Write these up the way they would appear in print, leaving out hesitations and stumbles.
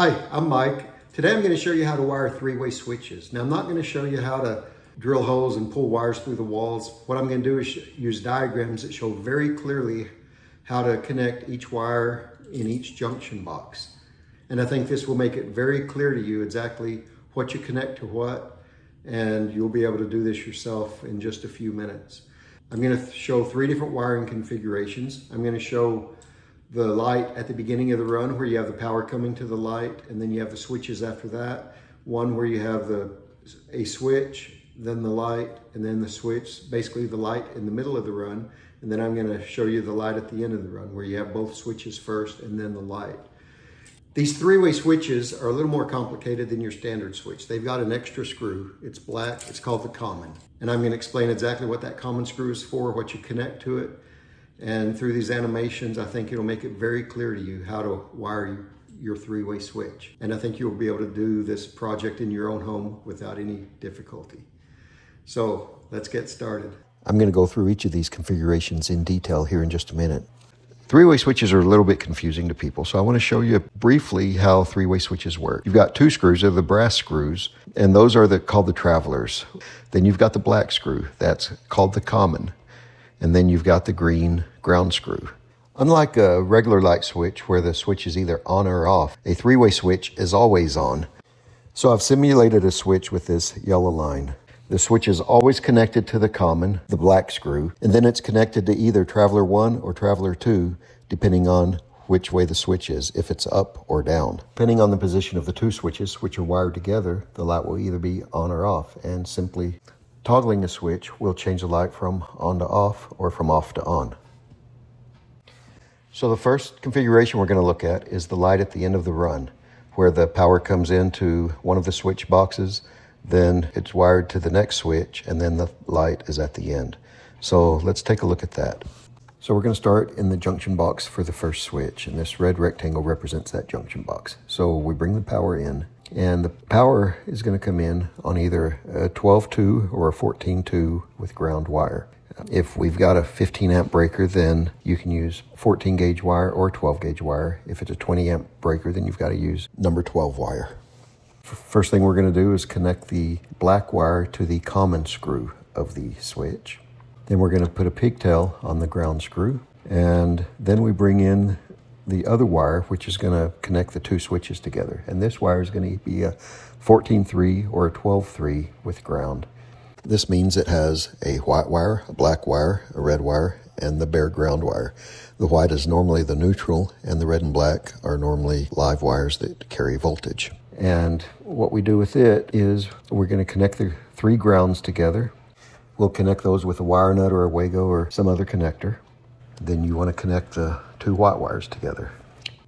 Hi, I'm Mike. Today I'm going to show you how to wire three-way switches. Now I'm not going to show you how to drill holes and pull wires through the walls. What I'm going to do is use diagrams that show very clearly how to connect each wire in each junction box. And I think this will make it very clear to you exactly what you connect to what, and you'll be able to do this yourself in just a few minutes. I'm going to show three different wiring configurations. I'm going to show the light at the beginning of the run where you have the power coming to the light, and then you have the switches after that. One where you have a switch, then the light, and then the switch, basically the light in the middle of the run. And then I'm gonna show you the light at the end of the run where you have both switches first and then the light. These three-way switches are a little more complicated than your standard switch. They've got an extra screw. It's black, it's called the common. And I'm gonna explain exactly what that common screw is for, what you connect to it. And through these animations, I think it'll make it very clear to you how to wire your three-way switch. And I think you'll be able to do this project in your own home without any difficulty. So let's get started. I'm going to go through each of these configurations in detail here in just a minute. Three-way switches are a little bit confusing to people, so I want to show you briefly how three-way switches work. You've got two screws, they're the brass screws, and those are called the travelers. Then you've got the black screw, that's called the common. And then you've got the green ground screw. Unlike a regular light switch where the switch is either on or off, a three-way switch is always on. So I've simulated a switch with this yellow line. The switch is always connected to the common, the black screw, and then it's connected to either traveler 1 or traveler 2, depending on which way the switch is, if it's up or down. Depending on the position of the two switches, which are wired together, the light will either be on or off, and simply toggling a switch will change the light from on to off or from off to on. So the first configuration we're going to look at is the light at the end of the run, where the power comes into one of the switch boxes, then it's wired to the next switch, and then the light is at the end. So let's take a look at that. So we're going to start in the junction box for the first switch, and this red rectangle represents that junction box. So we bring the power in, and the power is going to come in on either a 12-2 or a 14-2 with ground wire. If we've got a 15-amp breaker, then you can use 14-gauge wire or 12-gauge wire. If it's a 20-amp breaker, then you've got to use number 12 wire. First thing we're going to do is connect the black wire to the common screw of the switch. Then we're going to put a pigtail on the ground screw, and then we bring in the other wire, which is going to connect the two switches together. And this wire is going to be a 14-3 or a 12-3 with ground. This means it has a white wire, a black wire, a red wire, and the bare ground wire. The white is normally the neutral, and the red and black are normally live wires that carry voltage. And what we do with it is we're going to connect the three grounds together. We'll connect those with a wire nut or a Wago or some other connector. Then you want to connect the two white wires together.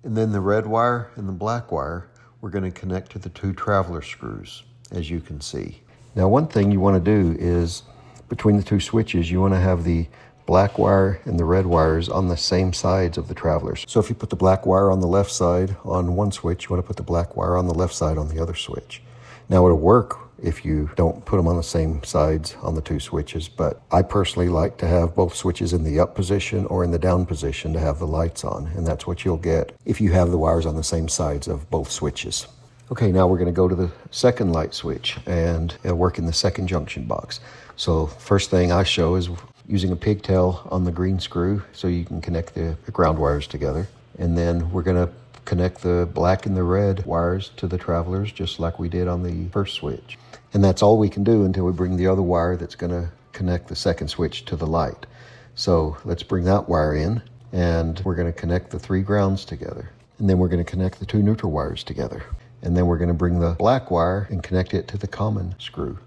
And then the red wire and the black wire, we're going to connect to the two traveler screws, as you can see. Now, one thing you want to do is between the two switches, you want to have the black wire and the red wires on the same sides of the travelers. So if you put the black wire on the left side on one switch, you want to put the black wire on the left side on the other switch. Now, it'll work if you don't put them on the same sides on the two switches, but I personally like to have both switches in the up position or in the down position to have the lights on, and that's what you'll get if you have the wires on the same sides of both switches. Okay, now we're going to go to the second light switch and work in the second junction box. So first thing I show is using a pigtail on the green screw so you can connect the ground wires together, and then we're going to connect the black and the red wires to the travelers just like we did on the first switch. And that's all we can do until we bring the other wire that's going to connect the second switch to the light. So let's bring that wire in, and we're going to connect the three grounds together. And then we're going to connect the two neutral wires together. And then we're going to bring the black wire and connect it to the common screw.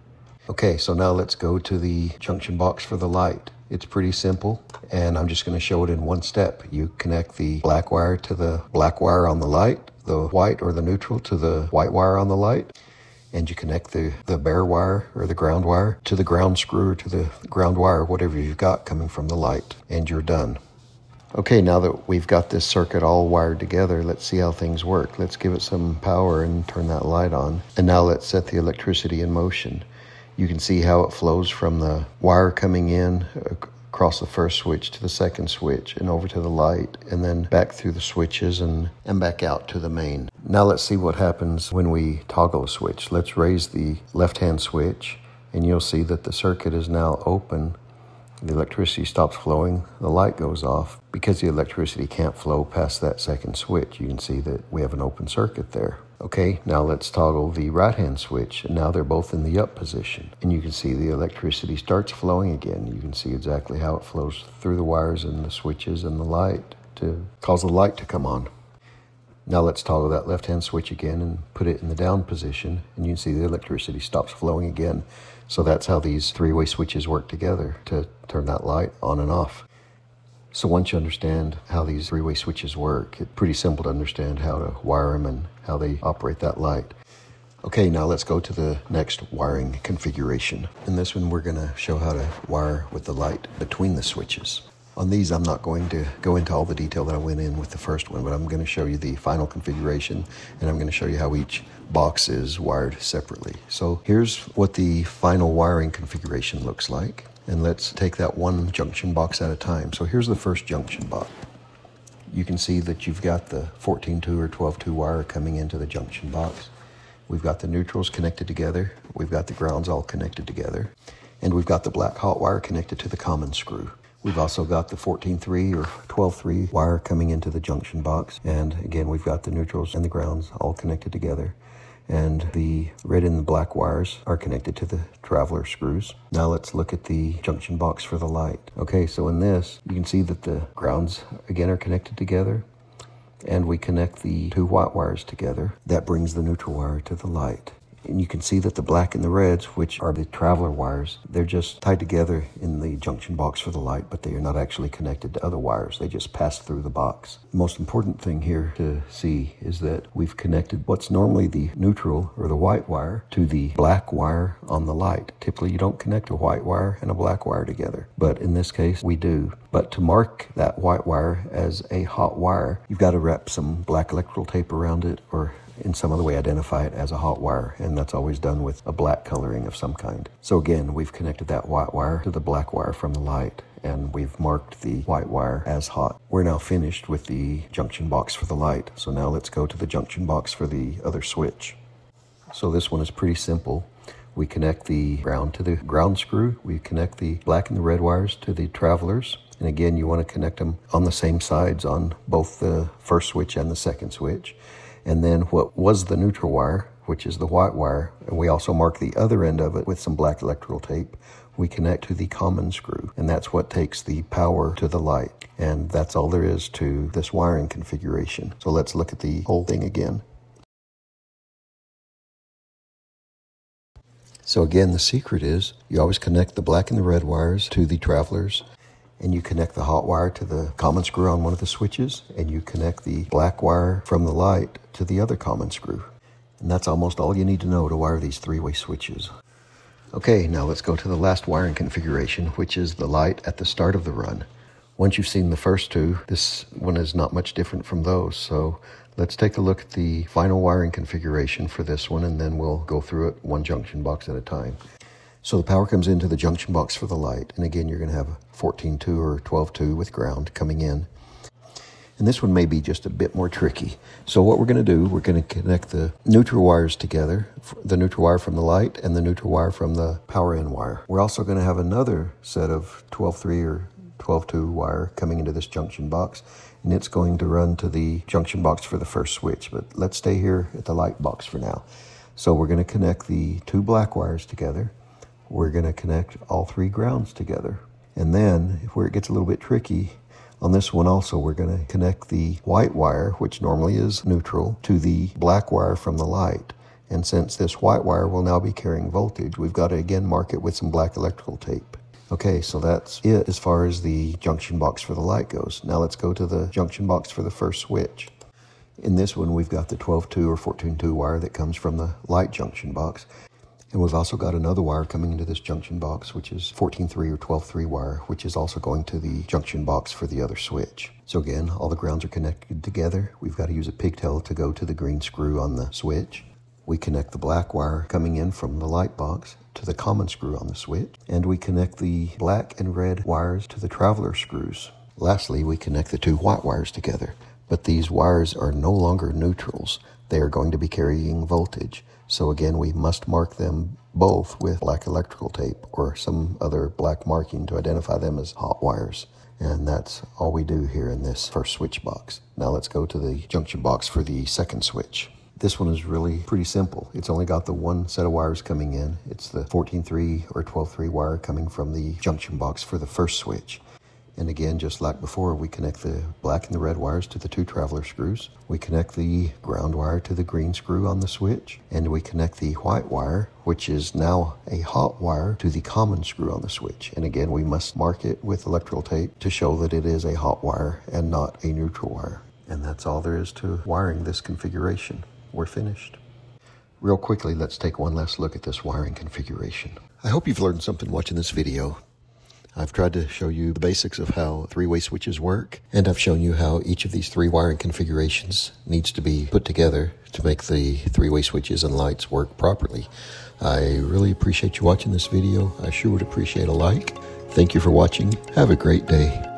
Okay, so now let's go to the junction box for the light. It's pretty simple, and I'm just going to show it in one step. You connect the black wire to the black wire on the light, the white or the neutral to the white wire on the light, and you connect the bare wire or the ground wire to the ground screw or to the ground wire, whatever you've got coming from the light, and you're done. Okay, now that we've got this circuit all wired together, let's see how things work. Let's give it some power and turn that light on, and now let's set the electricity in motion. You can see how it flows from the wire coming in across the first switch to the second switch and over to the light, and then back through the switches and back out to the main. Now let's see what happens when we toggle a switch. Let's raise the left-hand switch, and you'll see that the circuit is now open. The electricity stops flowing, the light goes off. Because the electricity can't flow past that second switch, you can see that we have an open circuit there. Okay, now let's toggle the right-hand switch, and now they're both in the up position. And you can see the electricity starts flowing again. You can see exactly how it flows through the wires and the switches and the light to cause the light to come on. Now let's toggle that left-hand switch again and put it in the down position, and you can see the electricity stops flowing again. So that's how these three-way switches work together to turn that light on and off. So once you understand how these three-way switches work, it's pretty simple to understand how to wire them and how they operate that light. Okay, now let's go to the next wiring configuration. In this one, we're gonna show how to wire with the light between the switches. On these, I'm not going to go into all the detail that I went in with the first one, but I'm going to show you the final configuration, and I'm going to show you how each box is wired separately. So here's what the final wiring configuration looks like, and let's take that one junction box at a time. So here's the first junction box. You can see that you've got the 14-2 or 12-2 wire coming into the junction box. We've got the neutrals connected together. We've got the grounds all connected together. And we've got the black hot wire connected to the common screw. We've also got the 14-3 or 12-3 wire coming into the junction box. And again, we've got the neutrals and the grounds all connected together. And the red and the black wires are connected to the traveler screws. Now let's look at the junction box for the light. Okay, so in this, you can see that the grounds again are connected together. And we connect the two white wires together. That brings the neutral wire to the light. And you can see that the black and the reds, which are the traveler wires, they're just tied together in the junction box for the light, but they are not actually connected to other wires. They just pass through the box. The most important thing here to see is that we've connected what's normally the neutral or the white wire to the black wire on the light. Typically, you don't connect a white wire and a black wire together, but in this case, we do. But to mark that white wire as a hot wire, you've got to wrap some black electrical tape around it, or in some other way identify it as a hot wire, and that's always done with a black coloring of some kind. So again, we've connected that white wire to the black wire from the light, and we've marked the white wire as hot. We're now finished with the junction box for the light, so now let's go to the junction box for the other switch. So this one is pretty simple. We connect the ground to the ground screw, we connect the black and the red wires to the travelers, and again, you want to connect them on the same sides on both the first switch and the second switch. And then what was the neutral wire, which is the white wire, and we also mark the other end of it with some black electrical tape, we connect to the common screw, and that's what takes the power to the light. And that's all there is to this wiring configuration. So let's look at the whole thing again. So again, the secret is you always connect the black and the red wires to the travelers, and you connect the hot wire to the common screw on one of the switches, and you connect the black wire from the light to the other common screw. And that's almost all you need to know to wire these three-way switches. Okay, now let's go to the last wiring configuration, which is the light at the start of the run. Once you've seen the first two, this one is not much different from those, so let's take a look at the final wiring configuration for this one, and then we'll go through it one junction box at a time. So the power comes into the junction box for the light, and again, you're going to have a 14-2 or 12-2 with ground coming in. And this one may be just a bit more tricky. So what we're going to do, we're going to connect the neutral wires together, the neutral wire from the light and the neutral wire from the power in wire. We're also going to have another set of 12-3 or 12-2 wire coming into this junction box, and it's going to run to the junction box for the first switch. But let's stay here at the light box for now. So we're going to connect the two black wires together. We're going to connect all three grounds together. And then, where it gets a little bit tricky, on this one also, we're going to connect the white wire, which normally is neutral, to the black wire from the light. And since this white wire will now be carrying voltage, we've got to again mark it with some black electrical tape. Okay, so that's it as far as the junction box for the light goes. Now let's go to the junction box for the first switch. In this one, we've got the 12-2 or 14-2 wire that comes from the light junction box. And we've also got another wire coming into this junction box, which is 14-3 or 12-3 wire, which is also going to the junction box for the other switch. So again, all the grounds are connected together. We've got to use a pigtail to go to the green screw on the switch. We connect the black wire coming in from the light box to the common screw on the switch, and we connect the black and red wires to the traveler screws. Lastly, we connect the two white wires together, but these wires are no longer neutrals. They are going to be carrying voltage, so again we must mark them both with black electrical tape or some other black marking to identify them as hot wires. And that's all we do here in this first switch box. Now let's go to the junction box for the second switch. This one is really pretty simple. It's only got the one set of wires coming in. It's the 14-3 or 12-3 wire coming from the junction box for the first switch. And again, just like before, we connect the black and the red wires to the two traveler screws. We connect the ground wire to the green screw on the switch. And we connect the white wire, which is now a hot wire, to the common screw on the switch. And again, we must mark it with electrical tape to show that it is a hot wire and not a neutral wire. And that's all there is to wiring this configuration. We're finished. Real quickly, let's take one last look at this wiring configuration. I hope you've learned something watching this video. I've tried to show you the basics of how three-way switches work, and I've shown you how each of these three wiring configurations needs to be put together to make the three-way switches and lights work properly. I really appreciate you watching this video. I sure would appreciate a like. Thank you for watching. Have a great day.